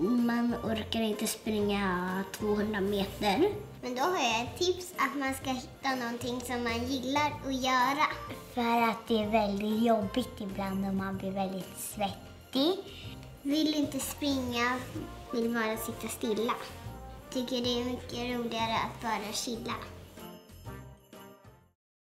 Man orkar inte springa 200 meter. Men då har jag ett tips att man ska hitta någonting som man gillar att göra. För att det är väldigt jobbigt ibland och man blir väldigt svettig. Vill inte springa, vill bara sitta stilla. Tycker det är mycket roligare att bara chilla.